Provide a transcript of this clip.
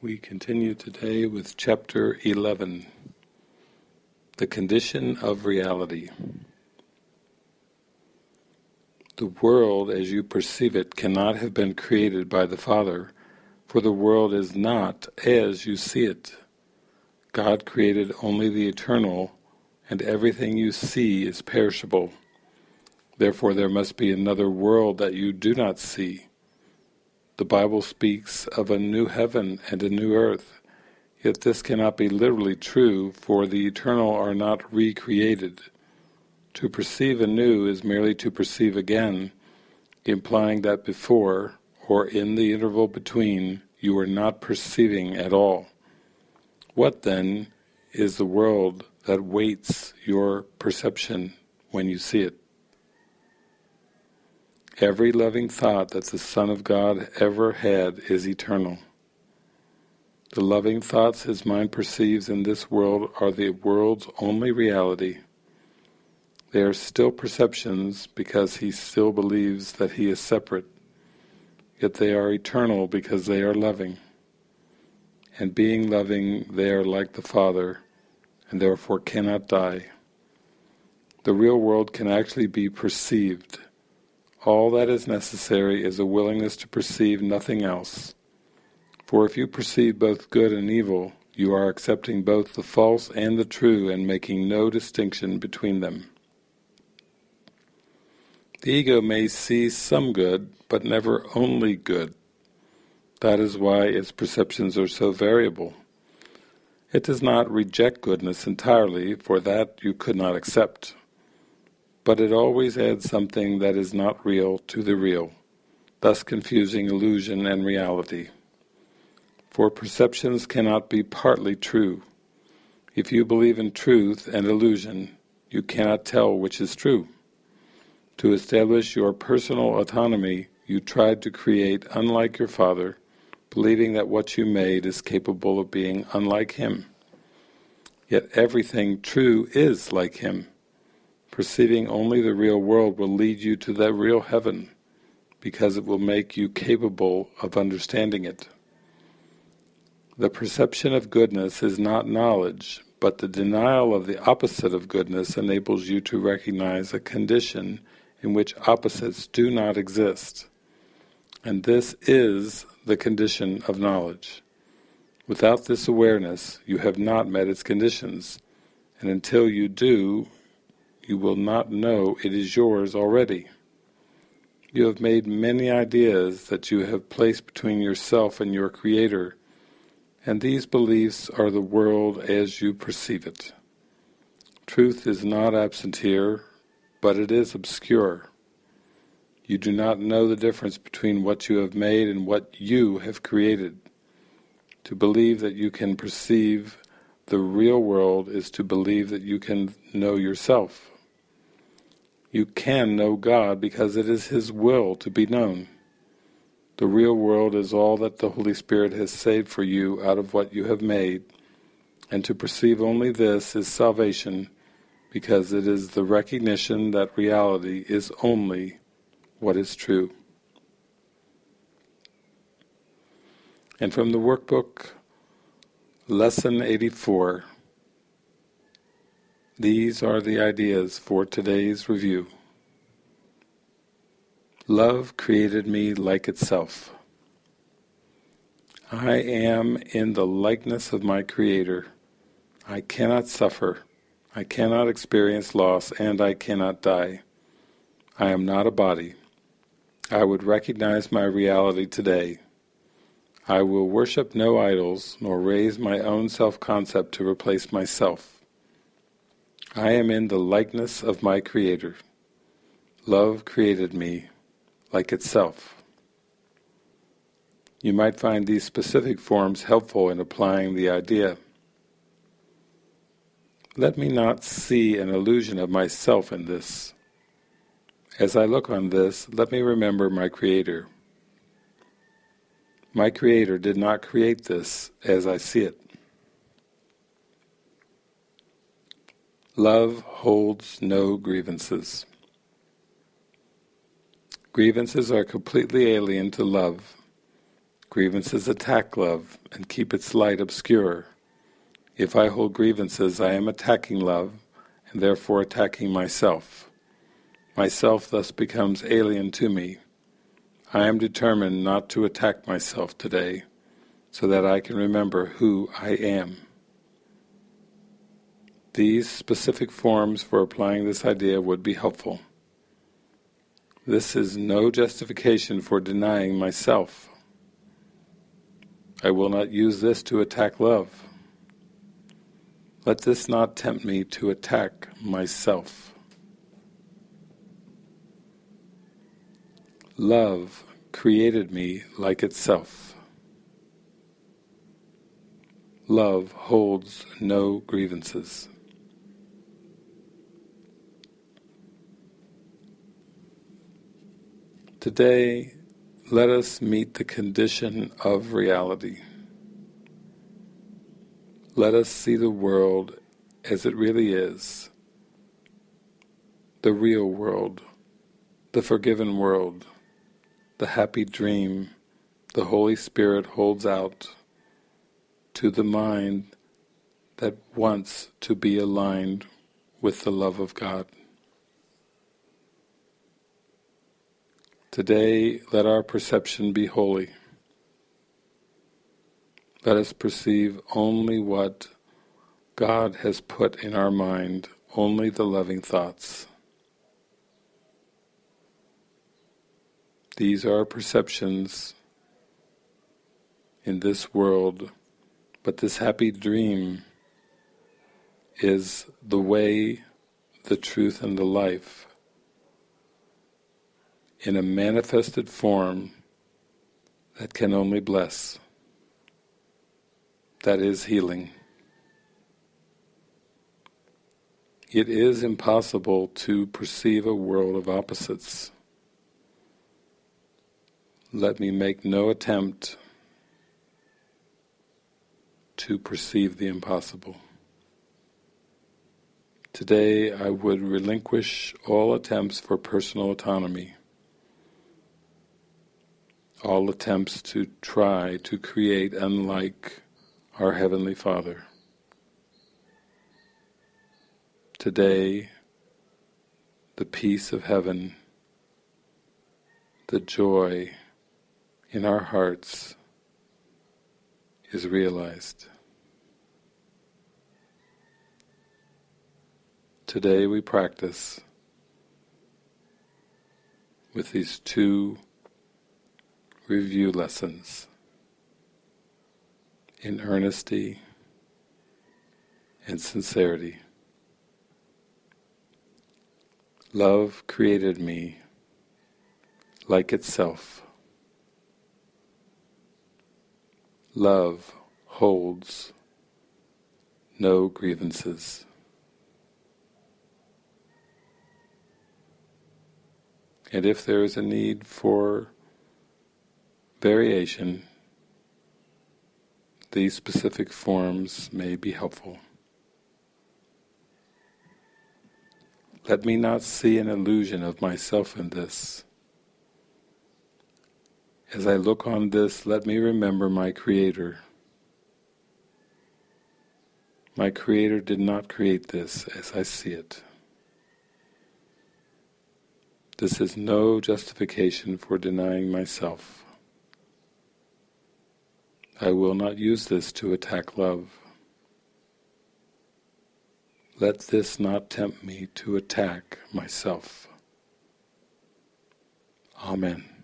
We continue today with Chapter 11, The Condition of Reality. The world as you perceive it cannot have been created by the Father, for the world is not as you see it. God created only the eternal, and everything you see is perishable. Therefore there must be another world that you do not see. The Bible speaks of a new heaven and a new earth, yet this cannot be literally true, for the eternal are not recreated. To perceive anew is merely to perceive again, implying that before, or in the interval between, you are not perceiving at all. What then is the world that waits your perception when you see it? Every loving thought that the Son of God ever had is eternal. The loving thoughts his mind perceives in this world are the world's only reality. They are still perceptions because he still believes that he is separate, yet they are eternal because they are loving. And being loving, they are like the Father, and therefore cannot die. The real world can actually be perceived. All that is necessary is a willingness to perceive nothing else. For if you perceive both good and evil, you are accepting both the false and the true and making no distinction between them. The ego may see some good, but never only good. That is why its perceptions are so variable. It does not reject goodness entirely, for that you could not accept. But it always adds something that is not real to the real, thus confusing illusion and reality. For perceptions cannot be partly true. If you believe in truth and illusion, you cannot tell which is true. To establish your personal autonomy, you tried to create unlike your Father, believing that what you made is capable of being unlike Him. Yet everything true is like Him. Perceiving only the real world will lead you to that real heaven, because it will make you capable of understanding it. The perception of goodness is not knowledge, but the denial of the opposite of goodness enables you to recognize a condition in which opposites do not exist. And this is the condition of knowledge. Without this awareness, you have not met its conditions, and until you do, you will not know it is yours already. You have made many ideas that you have placed between yourself and your Creator, and these beliefs are the world as you perceive it. Truth is not absent here, but it is obscure. You do not know the difference between what you have made and what you have created. To believe that you can perceive the real world is to believe that you can know yourself. You can know God because it is His will to be known. The real world is all that the Holy Spirit has saved for you out of what you have made, and to perceive only this is salvation, because it is the recognition that reality is only what is true. And from the Workbook, Lesson 84. These are the ideas for today's review. Love created me like itself. I am in the likeness of my Creator. I cannot suffer, I cannot experience loss, and I cannot die. I am not a body. I would recognize my reality today. I will worship no idols, nor raise my own self-concept to replace myself. I am in the likeness of my Creator. Love created me like itself. You might find these specific forms helpful in applying the idea. Let me not see an illusion of myself in this. As I look on this, let me remember my Creator. My Creator did not create this as I see it. Love holds no grievances. Grievances are completely alien to love. grievances attack love and keep its light obscure. If I hold grievances, I am attacking love and therefore attacking myself. Myself thus becomes alien to me. I am determined not to attack myself today, so that I can remember who I am. These specific forms for applying this idea would be helpful. This is no justification for denying myself. I will not use this to attack love. Let this not tempt me to attack myself. Love created me like itself. Love holds no grievances. Today, let us meet the condition of reality. Let us see the world as it really is, the real world, the forgiven world, the happy dream the Holy Spirit holds out to the mind that wants to be aligned with the love of God. Today, let our perception be holy. Let us perceive only what God has put in our mind, only the loving thoughts. These are perceptions in this world, but this happy dream is the way, the truth, and the life in a manifested form that can only bless. That is healing. It is impossible to perceive a world of opposites. Let me make no attempt to perceive the impossible. Today I would relinquish all attempts for personal autonomy, all attempts to try to create unlike our Heavenly Father. Today, the peace of heaven, the joy in our hearts is realized. Today we practice with these two review lessons in earnesty and sincerity. Love created me like itself. Love holds no grievances. And if there is a need for variation, these specific forms may be helpful. Let me not see an illusion of myself in this. As I look on this, let me remember my Creator. My Creator did not create this as I see it. This is no justification for denying myself. I will not use this to attack love. Let this not tempt me to attack myself. Amen.